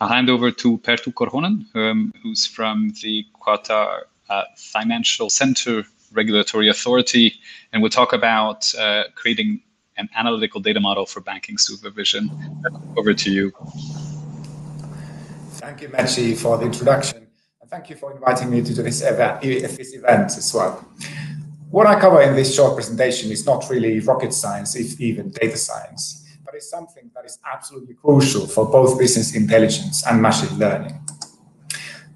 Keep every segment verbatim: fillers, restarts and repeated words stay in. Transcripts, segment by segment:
I'll hand over to Perttu Korhonen, um, who's from the Qatar uh, Financial Center Regulatory Authority, and we'll talk about uh, creating an analytical data model for banking supervision. Over to you. Thank you, Meshi, for the introduction, and thank you for inviting me to this event, this event as well. What I cover in this short presentation is not really rocket science, if even data science, but it's something that is absolutely crucial for both business intelligence and machine learning.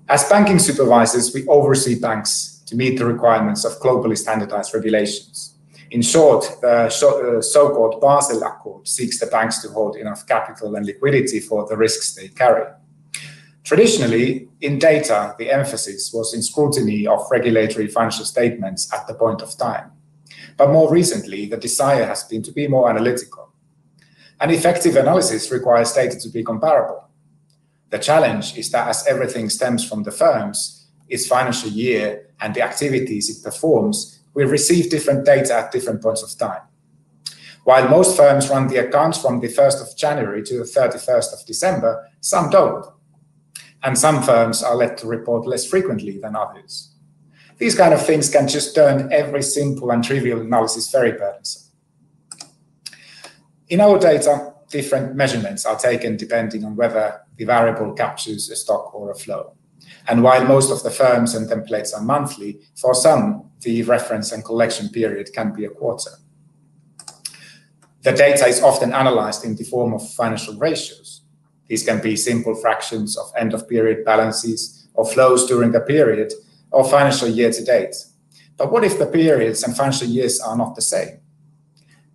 As banking supervisors, we oversee banks to meet the requirements of globally standardized regulations. In short, the so-called Basel Accord seeks the banks to hold enough capital and liquidity for the risks they carry. Traditionally, in data, the emphasis was in scrutiny of regulatory financial statements at the point of time. But more recently, the desire has been to be more analytical. An effective analysis requires data to be comparable. The challenge is that as everything stems from the firms, its financial year, and the activities it performs, we receive different data at different points of time. While most firms run the accounts from the first of January to the thirty-first of December, some don't. And some firms are led to report less frequently than others. These kind of things can just turn every simple and trivial analysis very burdensome. In our data, different measurements are taken depending on whether the variable captures a stock or a flow. And while most of the firms and templates are monthly, for some, the reference and collection period can be a quarter. The data is often analyzed in the form of financial ratios. These can be simple fractions of end-of-period balances or flows during the period or financial year-to-date. But what if the periods and financial years are not the same?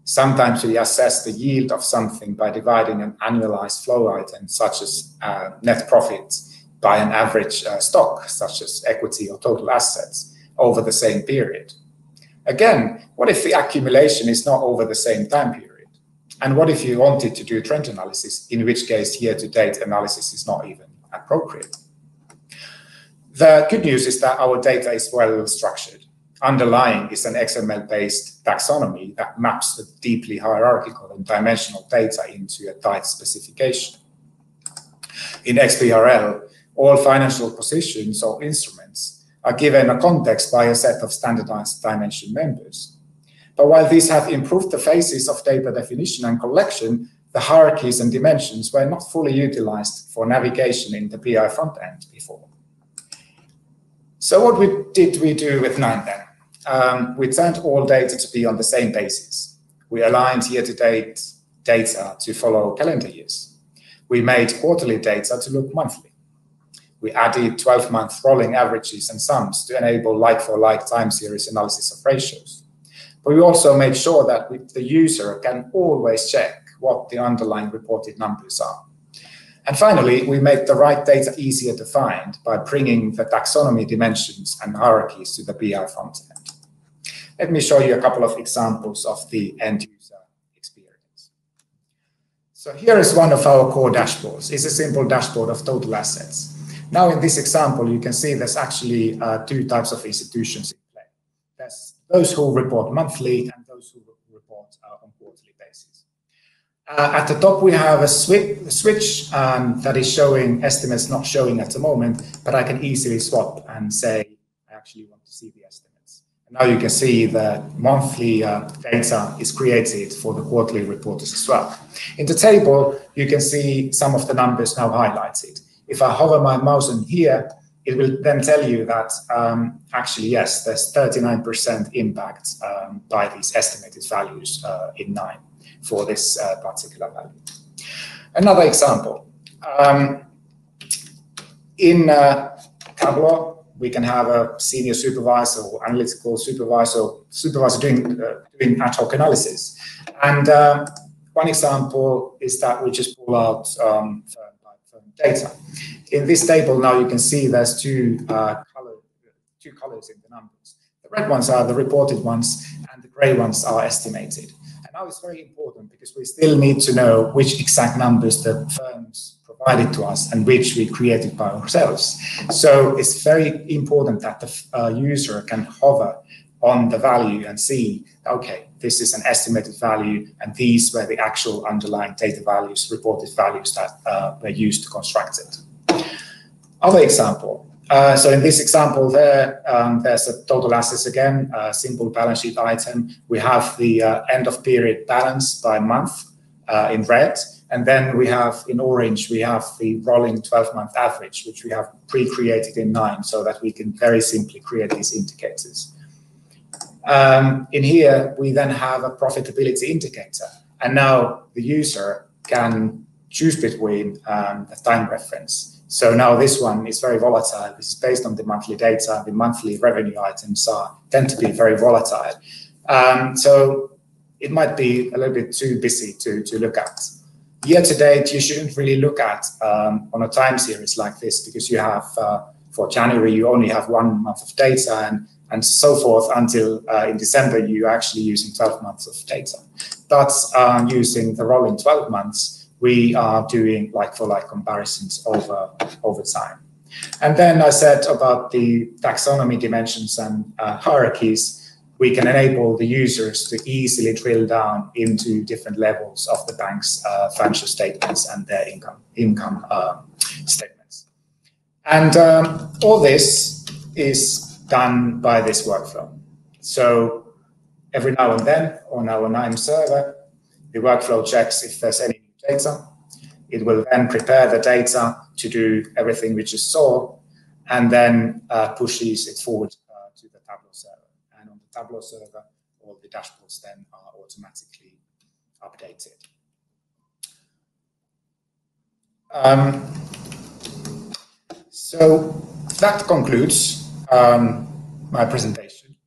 Sometimes we assess the yield of something by dividing an annualized flow item, such as uh, net profit, by an average uh, stock, such as equity or total assets, over the same period. Again, what if the accumulation is not over the same time period? And what if you wanted to do trend analysis, in which case year-to-date analysis is not even appropriate? The good news is that our data is well structured. Underlying is an X M L-based taxonomy that maps the deeply hierarchical and dimensional data into a tight specification. In X B R L, all financial positions or instruments are given a context by a set of standardized dimension members. But while these have improved the phases of data definition and collection, the hierarchies and dimensions were not fully utilized for navigation in the P I front end before. So what we, did we do with KNIME then? Um, we turned all data to be on the same basis. We aligned year-to-date data to follow calendar years. We made quarterly data to look monthly. We added twelve-month rolling averages and sums to enable like-for-like time series analysis of ratios. We also made sure that the user can always check what the underlying reported numbers are. And finally, we made the right data easier to find by bringing the taxonomy dimensions and hierarchies to the P I front end. Let me show you a couple of examples of the end user experience. So here is one of our core dashboards. It's a simple dashboard of total assets. Now in this example, you can see there's actually uh, two types of institutions in play. There's those who report monthly and those who report uh, on quarterly basis. Uh, at the top, we have a switch um, that is showing estimates not showing at the moment, but I can easily swap and say, I actually want to see the estimates. And now you can see the monthly uh, data is created for the quarterly reporters as well. In the table, you can see some of the numbers now highlighted. If I hover my mouse in here, it will then tell you that um, actually, yes, there's thirty-nine percent impact um, by these estimated values uh, in KNIME for this uh, particular value. Another example, um, in uh, Tableau, we can have a senior supervisor or analytical supervisor, supervisor doing, uh, doing ad hoc analysis. And uh, one example is that we just pull out um, data. In this table now you can see there's two, uh, color, two colors in the numbers. The red ones are the reported ones and the gray ones are estimated. And now it's very important because we still need to know which exact numbers the firms provided to us and which we created by ourselves. So it's very important that the uh, user can hover on the value and see, okay, this is an estimated value, and these were the actual underlying data values, reported values that uh, were used to construct it. Other example. Uh, so in this example there, um, there's a total assets again, a simple balance sheet item. We have the uh, end of period balance by month uh, in red. And then we have in orange, we have the rolling twelve month average, which we have pre-created in KNIME so that we can very simply create these indicators. Um, in here, we then have a profitability indicator. And now the user can choose between um, the time reference. So now this one is very volatile. This is based on the monthly data. The monthly revenue items are tend to be very volatile. Um, so it might be a little bit too busy to, to look at. Year to date, you shouldn't really look at um, on a time series like this, because you have, uh, for January, you only have one month of data, and, and so forth until uh, in December, you're actually using twelve months of data. But um, using the rolling twelve months, we are doing like-for-like comparisons over, over time. And then I said about the taxonomy dimensions and uh, hierarchies. We can enable the users to easily drill down into different levels of the bank's uh, financial statements and their income, income uh, statements. And um, all this is done by this workflow. So every now and then on our KNIME server, the workflow checks if there's any data. It will then prepare the data to do everything we just saw, and then uh, pushes it forward uh, to the Tableau server. And on the Tableau server, all the dashboards then are automatically updated. Um, so that concludes um, my presentation.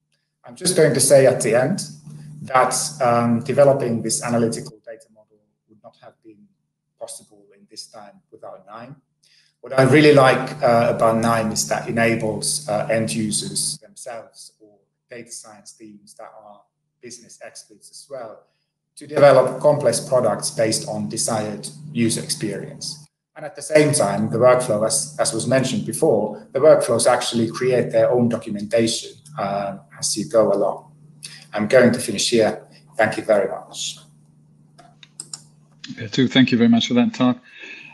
I'm just going to say at the end that um, developing this analytical data model would not have been possible in this time without KNIME. What I really like uh, about KNIME is that it enables uh, end users themselves, or data science teams that are business experts as well, to develop complex products based on desired user experience. And at the same time, the workflow, as, as was mentioned before, the workflows actually create their own documentation uh, as you go along. I'm going to finish here. Thank you very much. Perttu, thank you very much for that talk.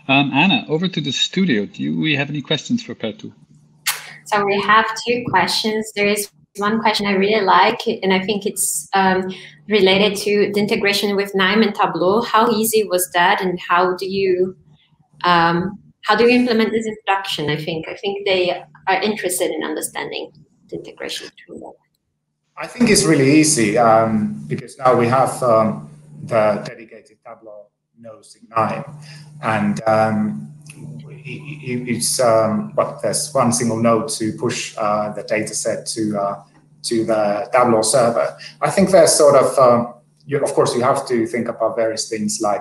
Um, Anna, over to the studio. Do we have any questions for Perttu? So we have two questions. There is one question I really like, and I think it's um, related to the integration with KNIME and Tableau. How easy was that, and how do you um, how do you implement this in production? I think I think they are interested in understanding the integration between them. I think it's really easy um, because now we have um, the dedicated Tableau nodes in KNIME, and um, it's um, but there's one single node to push uh, the data set to uh, to the Tableau server. I think there's sort of, um, you, of course, you have to think about various things like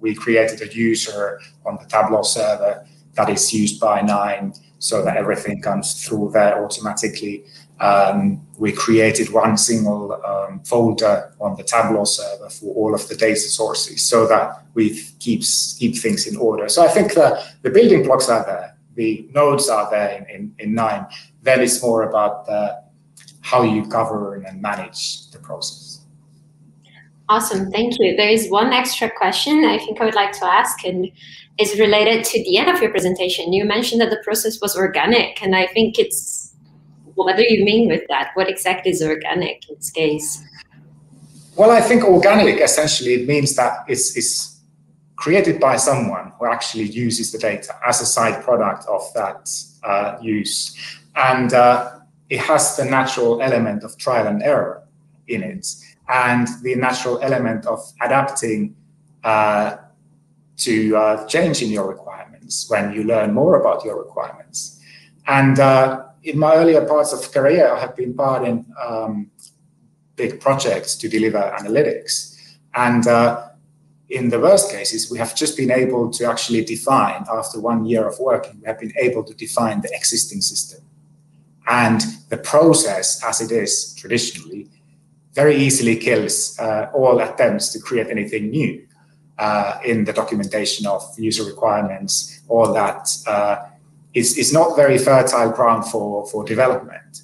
we created a user on the Tableau server that is used by KNIME so that everything comes through there automatically. Um, we created one single um, folder on the Tableau server for all of the data sources so that we keeps, keep things in order. So I think the, the building blocks are there, the nodes are there in, in, in KNIME. Then it's more about the, how you govern and manage the process. Awesome, thank you. There is one extra question I think I would like to ask, and it's related to the end of your presentation. You mentioned that the process was organic, and I think it's, what do you mean with that? What exactly is organic in this case? Well, I think organic essentially it means that it's, it's created by someone who actually uses the data as a side product of that uh, use. And uh, it has the natural element of trial and error in it, and the natural element of adapting uh, to uh, changing your requirements when you learn more about your requirements. And uh, in my earlier parts of career, I have been part in um, big projects to deliver analytics. And uh, in the worst cases, we have just been able to actually define, after one year of working, we have been able to define the existing system. And the process, as it is traditionally, very easily kills uh, all attempts to create anything new uh, in the documentation of user requirements, all that. Uh, It's, it's not very fertile ground for, for development.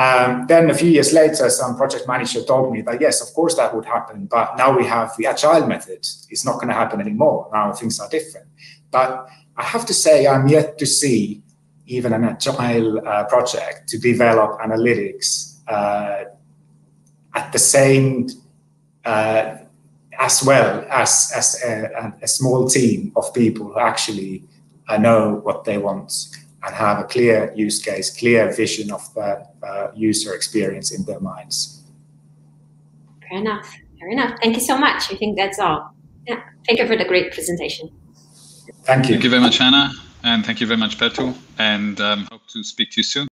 Um, then a few years later, some project manager told me that, yes, of course that would happen, but now we have the agile method. It's not going to happen anymore. Now things are different. But I have to say I'm yet to see even an agile uh, project to develop analytics uh, at the same uh, as well as, as a, a small team of people who actually uh, know what they want and have a clear use case, clear vision of the uh, user experience in their minds. Fair enough, fair enough. Thank you so much. I think that's all. Yeah. Thank you for the great presentation. Thank you. Thank you very much, Hannah. And thank you very much, Perttu. And um, hope to speak to you soon.